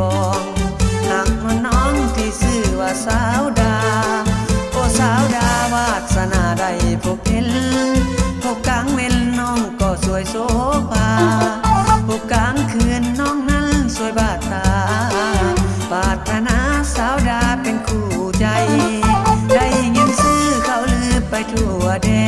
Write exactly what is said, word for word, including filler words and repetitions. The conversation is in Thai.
บองหากน้องที่ชื่อว่าสาวดาโอ้สาวดาวาสนาได้พบเห็นพบกลางเวลน้องก็สวยโสภาพบกลางคืนน้องนั้นสวยบาดตาปรารถนาสาวดาเป็นคู่ใจได้ยินชื่อเขาลือไปทั่วแดน